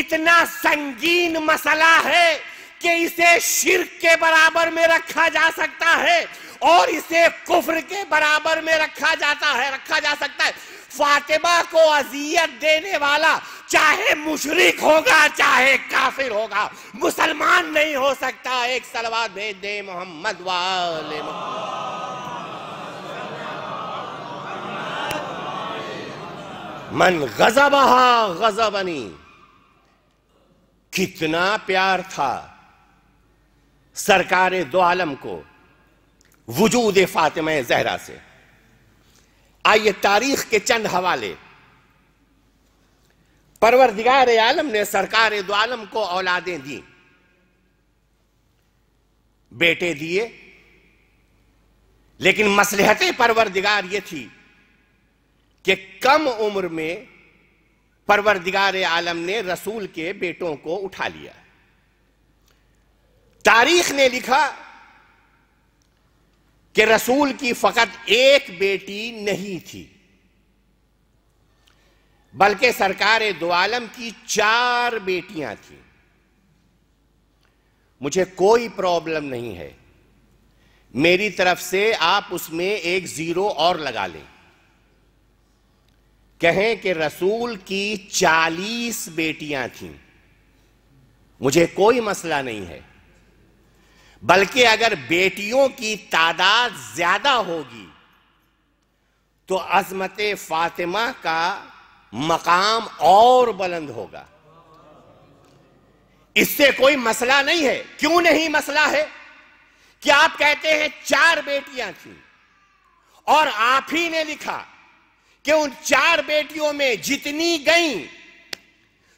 इतना संगीन मसला है कि इसे शिर्क के बराबर में रखा जा सकता है और इसे कुफ्र के बराबर में रखा जा सकता है। फातिमा को अजियत देने वाला चाहे मुशरिक होगा चाहे काफिर होगा, मुसलमान नहीं हो सकता। एक सलवात भेज दे मोहम्मद वाले मोहम्मद। मन गजबहा गजबनी। कितना प्यार था सरकारे दो आलम को वजूद फातिमा जहरा से। आइए, तारीख के चंद हवाले। परवरदिगार आलम ने सरकार दो आलम को औलादें दी, बेटे दिए। लेकिन मसलहत परवरदिगार ये थी कि कम उम्र में परवरदिगार आलम ने रसूल के बेटों को उठा लिया। तारीख ने लिखा कि रसूल की फकत एक बेटी नहीं थी, बल्कि सरकारे दो आलम की 4 बेटियां थीं। मुझे कोई प्रॉब्लम नहीं है, मेरी तरफ से आप उसमें एक 0 और लगा लें। कहें कि रसूल की 40 बेटियां थीं, मुझे कोई मसला नहीं है, बल्कि अगर बेटियों की तादाद ज्यादा होगी तो अजमत फातिमा का मकाम और बुलंद होगा। इससे कोई मसला नहीं है। क्यों नहीं मसला है कि आप कहते हैं 4 बेटियां थीं और आप ही ने लिखा कि उन 4 बेटियों में जितनी गईं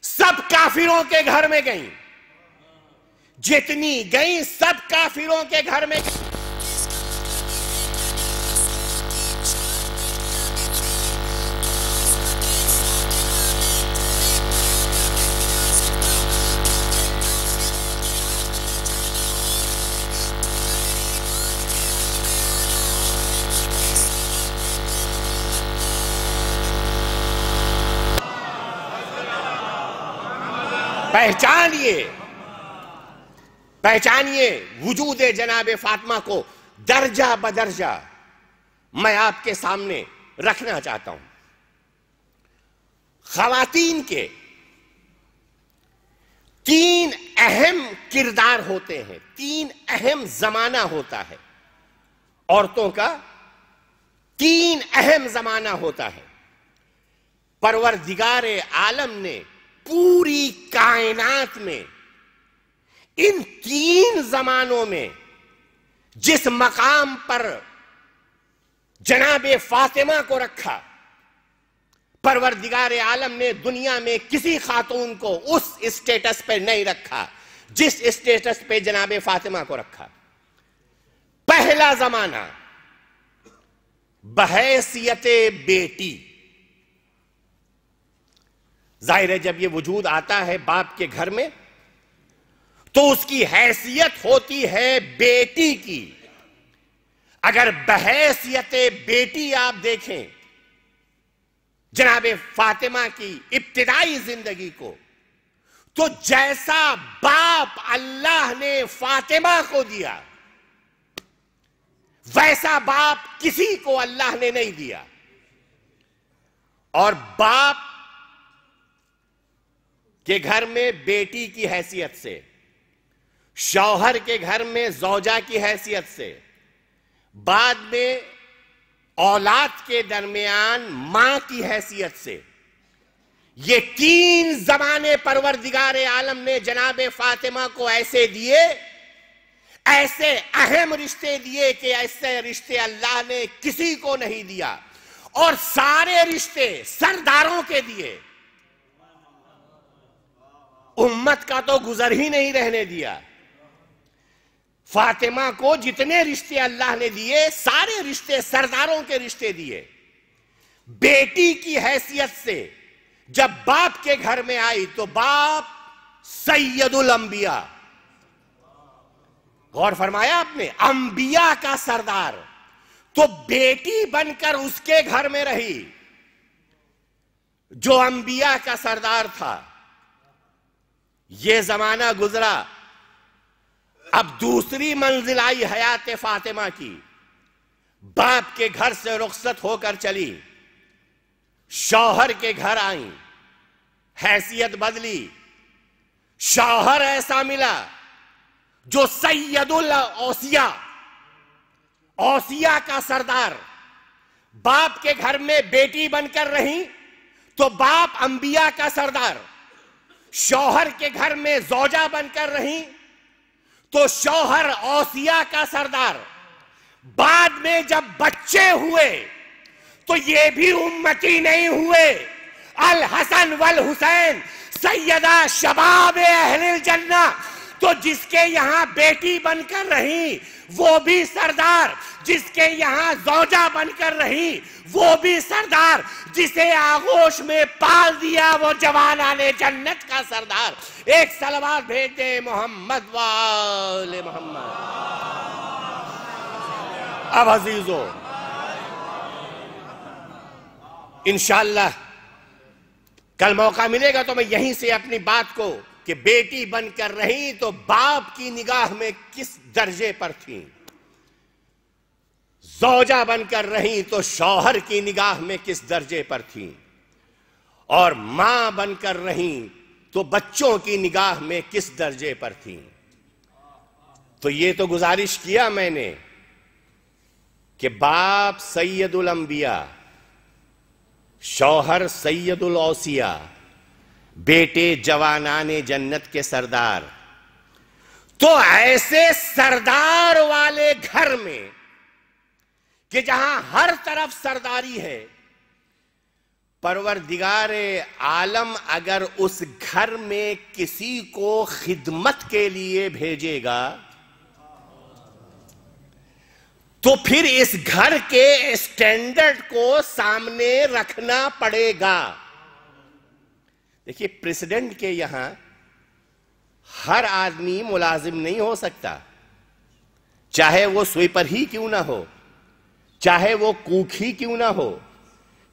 सब काफिरों के घर में गईं, जितनी गईं सब काफिरों के घर में। पहचानिए वजूद जनाब फातिमा को दर्जा बदर्जा मैं आपके सामने रखना चाहता हूं। खवातीन के तीन अहम किरदार होते हैं, तीन अहम जमाना होता है, औरतों का तीन अहम जमाना होता है। परवरदिगारे आलम ने पूरी कायनात में इन तीन जमानों में जिस मकाम पर जनाबे फातिमा को रखा, परवरदिगार आलम ने दुनिया में किसी खातून को उस स्टेटस पे नहीं रखा जिस स्टेटस पे जनाबे फातिमा को रखा। पहला जमाना बहैसियते बेटी, जाहिर है जब ये वजूद आता है बाप के घर में तो उसकी हैसियत होती है बेटी की। अगर बहैसियते बेटी आप देखें जनाबे फातिमा की इब्तिदाई जिंदगी को, तो जैसा बाप अल्लाह ने फातिमा को दिया वैसा बाप किसी को अल्लाह ने नहीं दिया। और बाप के घर में बेटी की हैसियत से, शौहर के घर में ज़ौजा की हैसियत से, बाद में औलाद के दरमियान मां की हैसियत से, ये तीन ज़माने परवरदिगारे आलम ने जनाबे फातिमा को ऐसे दिए, ऐसे अहम रिश्ते दिए कि ऐसे रिश्ते अल्लाह ने किसी को नहीं दिया। और सारे रिश्ते सरदारों के दिए, उम्मत का तो गुजर ही नहीं रहने दिया। फातिमा को जितने रिश्ते अल्लाह ने दिए सारे रिश्ते सरदारों के रिश्ते दिए। बेटी की हैसियत से जब बाप के घर में आई तो बाप सैयदुल अंबिया, गौर फरमाया आपने, अंबिया का सरदार, तो बेटी बनकर उसके घर में रही जो अंबिया का सरदार था। ये जमाना गुजरा, अब दूसरी मंजिल आई हयात फातिमा की। बाप के घर से रुखसत होकर चली, शौहर के घर आई, हैसियत बदली, शौहर ऐसा मिला जो सैयदुल औसिया, औसिया का सरदार। बाप के घर में बेटी बनकर रही तो बाप अंबिया का सरदार, शौहर के घर में ज़ौजा बनकर रही तो शौहर औसिया का सरदार। बाद में जब बच्चे हुए तो ये भी उम्मती नहीं हुए, अल हसन वल हुसैन सैयदा शबाब अहलिल जन्ना, तो जिसके यहां बेटी बनकर रही वो भी सरदार, जिसके यहां ज़ौजा बनकर रही वो भी सरदार, जिसे आगोश में पाल दिया वो जवानाने जन्नत का सरदार। एक सलवात भेज दे मोहम्मद वाले मोहम्मद। अब अजीजों, इंशाअल्लाह कल मौका मिलेगा तो मैं यहीं से अपनी बात को, कि बेटी बनकर रही तो बाप की निगाह में किस दर्जे पर थी, ज़ौजा बनकर रही तो शौहर की निगाह में किस दर्जे पर थी, और मां बनकर रही तो बच्चों की निगाह में किस दर्जे पर थी। तो ये तो गुजारिश किया मैंने कि बाप सैयदुल अंबिया, शौहर सैयदुल औसिया, बेटे जवानाने जन्नत के सरदार, तो ऐसे सरदार वाले घर में कि जहां हर तरफ सरदारी है, परवरदिगारे आलम अगर उस घर में किसी को खिदमत के लिए भेजेगा तो फिर इस घर के स्टैंडर्ड को सामने रखना पड़ेगा। देखिए, प्रेसिडेंट के यहां हर आदमी मुलाजिम नहीं हो सकता, चाहे वो स्वीपर ही क्यों ना हो, चाहे वो कुक ही क्यों ना हो,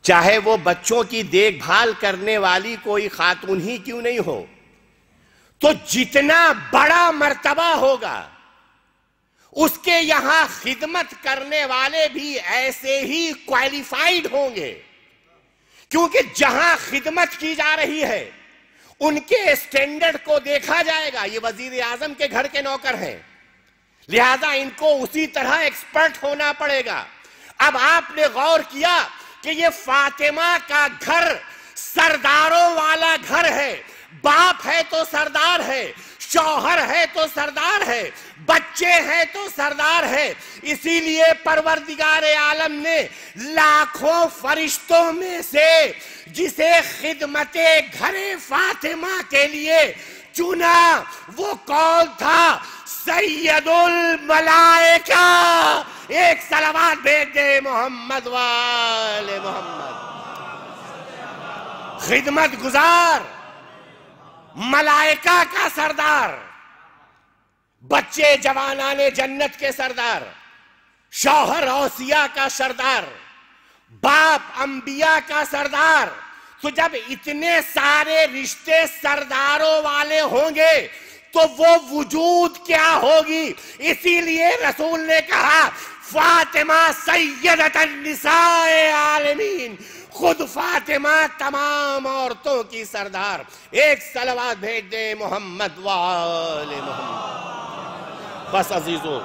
चाहे वो बच्चों की देखभाल करने वाली कोई खातून ही क्यों नहीं हो। तो जितना बड़ा मर्तबा होगा उसके यहां खिदमत करने वाले भी ऐसे ही क्वालिफाइड होंगे, क्योंकि जहां खिदमत की जा रही है उनके स्टैंडर्ड को देखा जाएगा। ये वजीर आजम के घर के नौकर हैं, लिहाजा इनको उसी तरह एक्सपर्ट होना पड़ेगा। अब आपने गौर किया कि ये फातिमा का घर सरदारों वाला घर है, बाप है तो सरदार है, शौहर है तो सरदार है, बच्चे हैं तो सरदार है। इसीलिए परवरदिगारे आलम ने लाखों फरिश्तों में से जिसे खिदमते घरे फातिमा के लिए चुना वो कौन था? सैयदुल मलाइका। एक सलावत भेज दे मोहम्मद वाले मोहम्मद। खिदमत गुजार, मलाइका का सरदार, बच्चे जवानाने जन्नत के सरदार, शौहर औसिया का सरदार, बाप अंबिया का सरदार। तो जब इतने सारे रिश्ते सरदारों वाले होंगे तो वो वजूद क्या होगी? इसीलिए रसूल ने कहा फातिमा सैयदतन निसाए आलमीन, खुद फातिमा तमाम औरतों की सरदार। एक सलावत भेज दे मोहम्मद वाले मोहम्मद। बस अजीजों,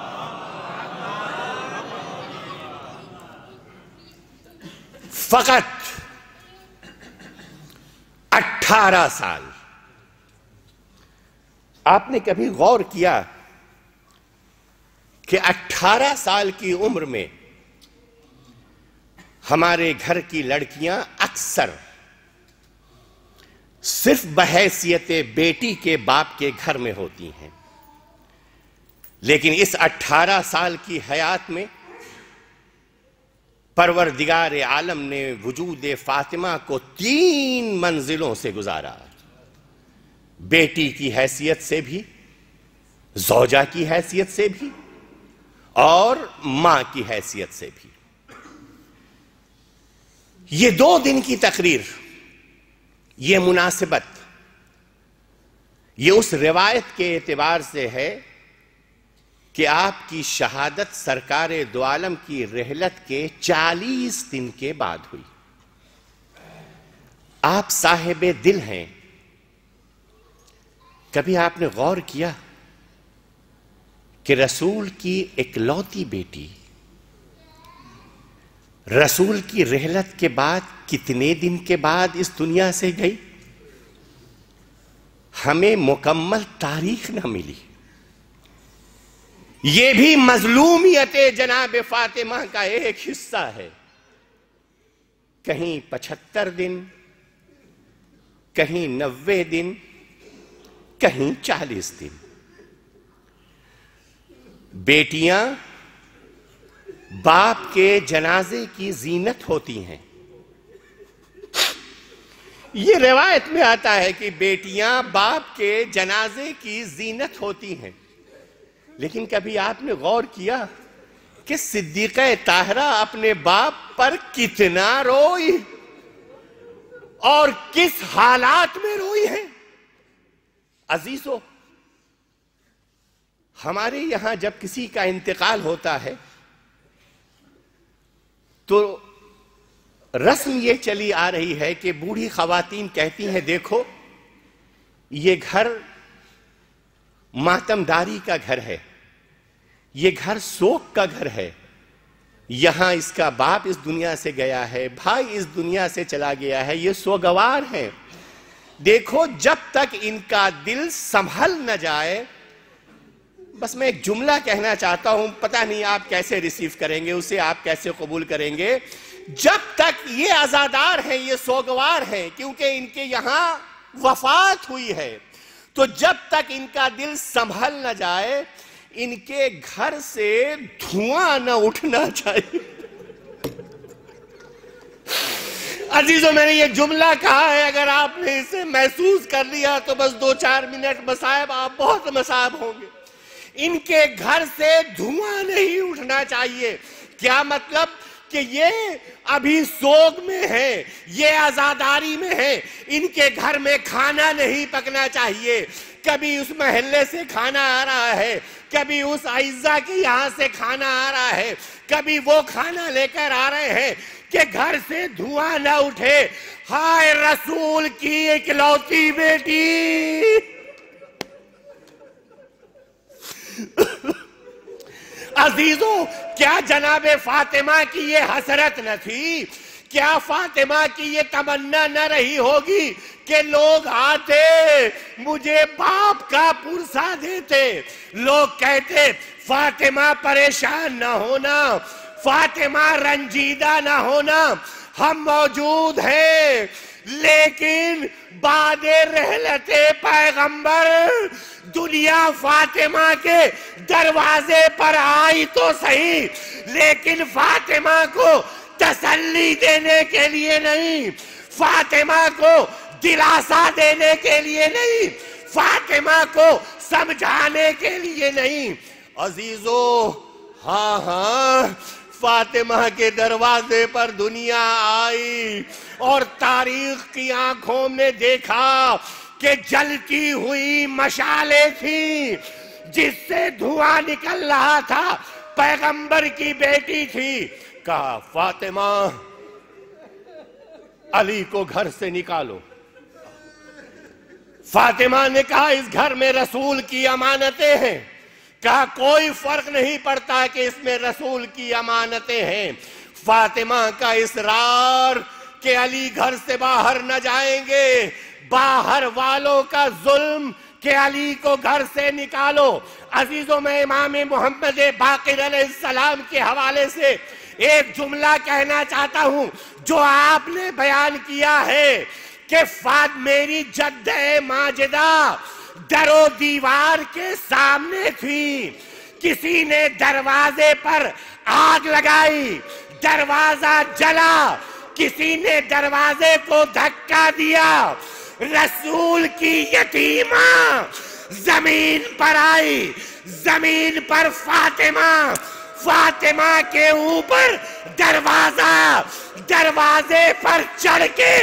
फकत 18 साल। आपने कभी गौर किया कि 18 साल की उम्र में हमारे घर की लड़कियां अक्सर सिर्फ बहैसियते बेटी के बाप के घर में होती हैं, लेकिन इस 18 साल की हयात में परवरदिगार आलम ने वजूद फातिमा को 3 मंजिलों से गुजारा। बेटी की हैसियत से भी, ज़ौजा की हैसियत से भी और मां की हैसियत से भी। ये 2 दिन की तकरीर, ये मुनासिबत, ये उस रिवायत के एतबार से है कि आपकी शहादत सरकारे दो आलम की रहलत के 40 दिन के बाद हुई। आप साहिबे दिल हैं। कभी आपने गौर किया कि रसूल की इकलौती बेटी रसूल की रहलत के बाद कितने दिन के बाद इस दुनिया से गई? हमें मुकम्मल तारीख न मिली। ये भी मजलूमियत जनाब फातिमा का एक हिस्सा है। कहीं 75 दिन, कहीं 90 दिन, कहीं 40 दिन। बेटियां बाप के जनाजे की जीनत होती हैं। ये रिवायत में आता है कि बेटियां बाप के जनाजे की जीनत होती हैं, लेकिन कभी आपने गौर किया कि सिद्दीक़ा ताहरा अपने बाप पर कितना रोई और किस हालात में रोई है? अजीजों, हमारे यहां जब किसी का इंतकाल होता है तो रस्म ये चली आ रही है कि बूढ़ी खवातीन कहती हैं, देखो ये घर मातमदारी का घर है, ये घर शोक का घर है, यहाँ इसका बाप इस दुनिया से गया है, भाई इस दुनिया से चला गया है, ये सोगवार हैं। देखो जब तक इनका दिल संभल न जाए। बस मैं एक जुमला कहना चाहता हूं, पता नहीं आप कैसे रिसीव करेंगे, उसे आप कैसे कबूल करेंगे। जब तक ये आजादार हैं, ये सोगवार हैं, क्योंकि इनके यहां वफात हुई है, तो जब तक इनका दिल संभल न जाए इनके घर से धुआं न उठना चाहिए। अजीजों, मैंने ये जुमला कहा है, अगर आपने इसे महसूस कर लिया तो बस 2-4 मिनट मसायब, आप बहुत मसायब होंगे। इनके घर से धुआं नहीं उठना चाहिए। क्या मतलब? कि ये अभी सोग में है, ये आजादारी में है, इनके घर में खाना नहीं पकना चाहिए। कभी उस महल्ले से खाना आ रहा है, कभी उस आइज़ा के यहाँ से खाना आ रहा है, कभी वो खाना लेकर आ रहे हैं कि घर से धुआं ना उठे। हाय रसूल की इकलौती बेटी। अजीजों, क्या जनाबे फातिमा की ये हसरत न थी? क्या फातिमा की ये तमन्ना न रही होगी कि लोग आते, मुझे बाप का पुरसा देते, लोग कहते फातिमा परेशान ना होना, फातिमा रंजीदा ना होना, हम मौजूद हैं। लेकिन बादे रहलते पैगंबर दुनिया फातिमा के दरवाजे पर आई तो सही, लेकिन फातिमा को तसल्ली देने के लिए नहीं, फातिमा को दिलासा देने के लिए नहीं, फातिमा को समझाने के लिए नहीं। अजीजों, हाँ, फातिमा के दरवाजे पर दुनिया आई और तारीख की आंखों में देखा कि जलती हुई मशालें थी जिससे धुआं निकल रहा था। पैगंबर की बेटी थी। कहा फातिमा, अली को घर से निकालो। फातिमा ने कहा इस घर में रसूल की अमानतें हैं। कहा कोई फर्क नहीं पड़ता कि इसमें रसूल की अमानतें हैं। फातिमा का इसरार कि अली घर से बाहर न जाएंगे, बाहर वालों का जुल्म कि अली को घर से निकालो। अजीजों, में इमाम मुहम्मद बाक़िर अलैहिस्सलाम के हवाले से एक जुमला कहना चाहता हूं जो आपने बयान किया है कि फात मेरी जद्दे माजिदा दरो दीवार के सामने थी, किसी ने दरवाजे पर आग लगाई, दरवाजा जला, किसी ने दरवाजे को धक्का दिया, रसूल की यतीमा जमीन पर आई, जमीन पर फातिमा, फातिमा के ऊपर दरवाजा, दरवाजे पर चढ़ के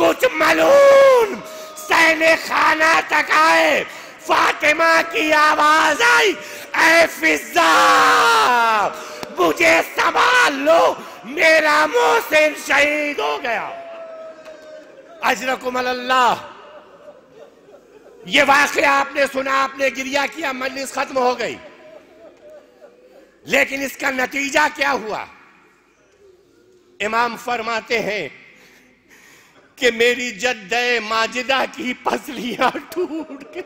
कुछ मलून सहने खाना तक आए। फातिमा की आवाज आई, ऐ फिज़ा, मुझे संभाल लो, मेरा मोहसिन शहीद हो गया। अजरकुम अल्लाह। ये वाकया आपने सुना, आपने गिरिया किया, मजलिस खत्म हो गई। लेकिन इसका नतीजा क्या हुआ? इमाम फरमाते हैं कि मेरी जद्दे माजिदा की पसलियां टूट गई।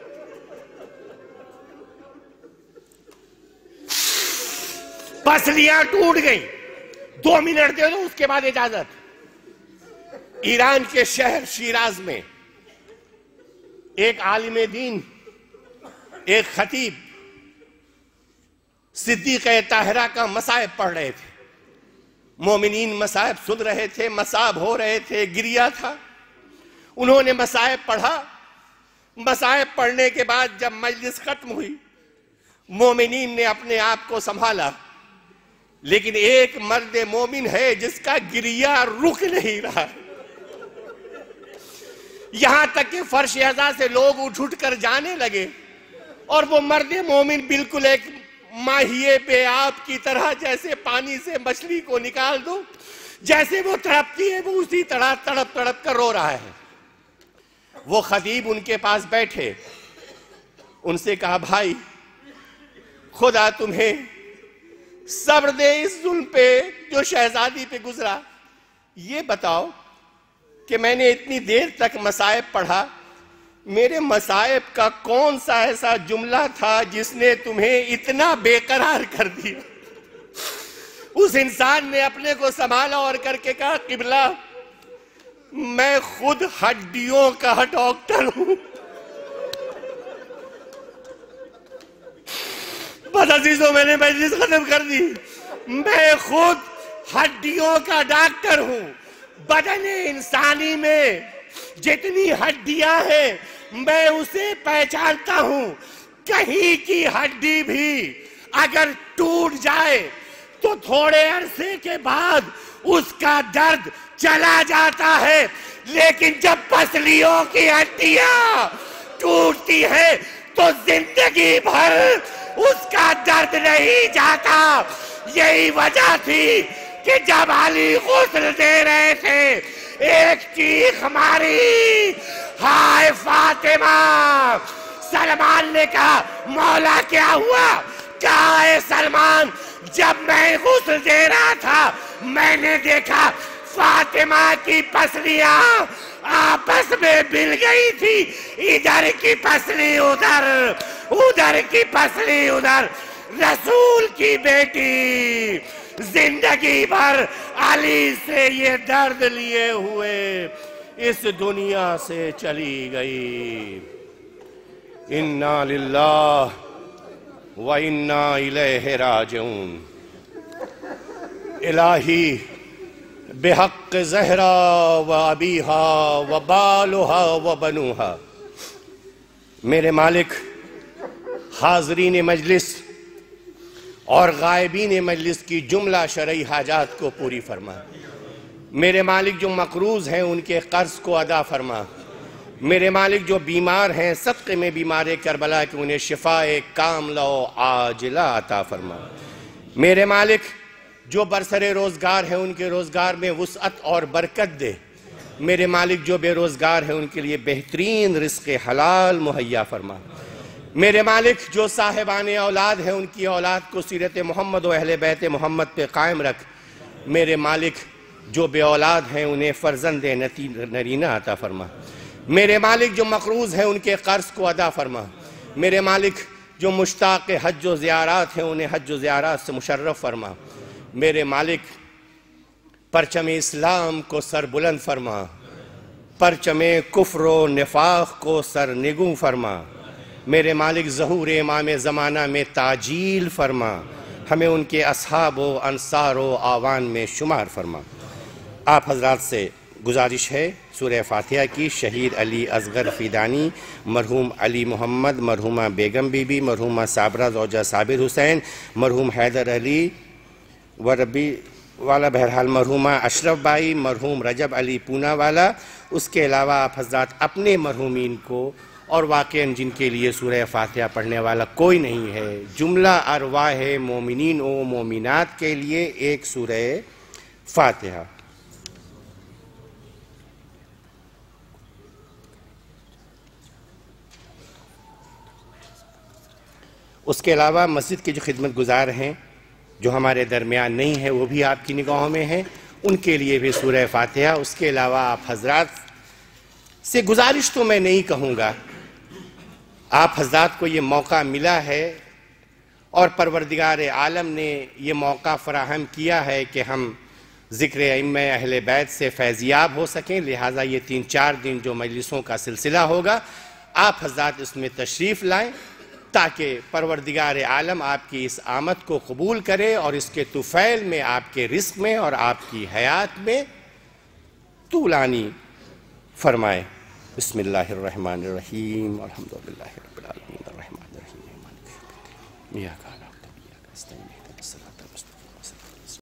पसलियां टूट गई। 2 मिनट दे दो, उसके बाद इजाजत। ईरान के शहर शिराज में एक आलिम दीन, एक खतीब सिद्दीक़े ताहरा का मसाइब पढ़ रहे थे। मोमिनीन मसाइब सुन रहे थे, मसाइब हो रहे थे, गिरिया था। उन्होंने मसाइब पढ़ा। मसाइब पढ़ने के बाद जब मजलिस खत्म हुई, मोमिनीन ने अपने आप को संभाला, लेकिन एक मर्द मोमिन है जिसका गिरिया रुक नहीं रहा। यहां तक कि फर्श अज़ा से लोग उठ उठ कर जाने लगे और वो मर्द मोमिन बिल्कुल एक माहिए बेआब की तरह, जैसे पानी से मछली को निकाल दो, जैसे वो तड़पती है वो उसी तरह तड़प तड़प कर रो रहा है। वो खतीब उनके पास बैठे, उनसे कहा भाई, खुदा तुम्हें सब्र दे इस जुल्म पे जो शहजादी पे गुजरा। ये बताओ कि मैंने इतनी देर तक मसाइब पढ़ा, मेरे मसाइब का कौन सा ऐसा जुमला था जिसने तुम्हें इतना बेकरार कर दिया? उस इंसान ने अपने को संभाला और करके कहा, किबला मैं खुद हड्डियों का डॉक्टर हूं। बस अजीजों मैंने मजलिस खत्म कर दी। मैं खुद हड्डियों का डॉक्टर हूं। बदन इंसानी में जितनी हड्डियां हैं मैं उसे पहचानता हूं। कहीं की हड्डी भी अगर टूट जाए तो थोड़े अरसे के बाद उसका दर्द चला जाता है, लेकिन जब पसलियों की हड्डियां टूटती है तो जिंदगी भर उसका दर्द नहीं जाता। यही वजह थी कि जब अली गुस्ल दे रहे थे एक चीख मारी, हाय फातिमा। सलमान ने कहा, मौला क्या हुआ? कहा, है सलमान, जब मैं गुस्ल दे रहा था मैंने देखा फातिमा की पसलियां आपस में मिल गई थी, इधर की पसली उधर, उधर की पसली उधर। रसूल की बेटी जिंदगी भर अली से ये दर्द लिए हुए इस दुनिया से चली गई। इन्ना लिल्लाहि व इन्ना इलैहि राजिऊन। इलाही बेहक ज़हरा व अबीहा व बालुहा व बनूहा। मेरे मालिक, हाजरीन मजलिस और गायबीन मजलिस की जुमला शरई हाजात को पूरी फरमा। मेरे मालिक, जो मकरूज़ हैं उनके कर्ज को अदा फरमा। मेरे मालिक, जो बीमार हैं सदक़े में बीमारे करबला के उन्हें शिफाए कामला व आजिला अता फरमा। मेरे मालिक, जो बरसरे रोज़गार हैं उनके रोज़गार में वसअत और बरकत दे। मेरे मालिक, जो बेरोज़गार हैं उनके लिए बेहतरीन रिस्क़ हलाल मुहैया फरमा। मेरे मालिक, जो साहिबाने औलाद हैं उनकी औलाद को सीरत मोहम्मद और अहले बैत मोहम्मद पे कायम रख। मेरे मालिक, जो बे औलाद हैं उन्हें फर्जंद नरीना अता फरमा। मेरे मालिक, जो मकरूज़ हैं उनके कर्ज को अदा फरमा। मेरे मालिक, जो मुश्ताक़ हज व ज़ियारात हैं उन्हें हज व ज़ियारात से मुशर्रफ़ फरमा। मेरे मालिक, परचम इस्लाम को सर बुलंद फरमा, परचम कुफ्र व निफाक़ को सर निगू फरमा। मेरे मालिक, ज़हूर इमाम ज़माना में ताजील फरमा, हमें उनके असहाब व अंसार व आवान में शुमार फरमा। आप हजरात से गुजारिश है सूरह फातिहा की शहीद अली असगर फ़िदानी, मरहूम अली मोहम्मद, मरहूमा बेगम बीबी, मरहूमा साबरा ज़ौजा साबिर हुसैन, मरहूम हैदर अली व रबी वाला, बहरहाल मरहूमा अशरफ बाई, मरहूम रजब अली पूना वाला। उसके अलावा आप हजरात अपने मरहूमीन को और वाक़न जिनके लिए सूरह फातिहा पढ़ने वाला कोई नहीं है, जुमला अरवाह मोमिनीन ओ मोमिनात के लिए एक सूरह फातिहा। उसके अलावा मस्जिद के जो खिदमत गुजार हैं, जो हमारे दरमियान नहीं है, वो भी आपकी निगाहों में हैं, उनके लिए भी सूरह फातिहा। उसके अलावा आप हजरात से गुजारिश तो मैं नहीं कहूँगा, आप हजरात को ये मौका मिला है और परवरदिगार आलम ने ये मौका फराहम किया है कि हम ज़िक्र इम्मे अहले बैत से फैज़याब हो सकें। लिहाजा ये 3-4 दिन जो मजलिसों का सिलसिला होगा, आप हजरात इसमें तशरीफ़ लाएँ, ताकि परवरदिगार आलम आपकी इस आमद को कबूल करे और इसके तुफ़ैल में आपके रिस्क में और आपकी हयात में तूलानी फरमाए। बिस्मिल्लाहिर्रहमानिर्रहीम अल्हम्दुलिल्लाहि रब्बिल आलमीन अर्रहमानिर्रहीम मालिकि यौमिद्दीन।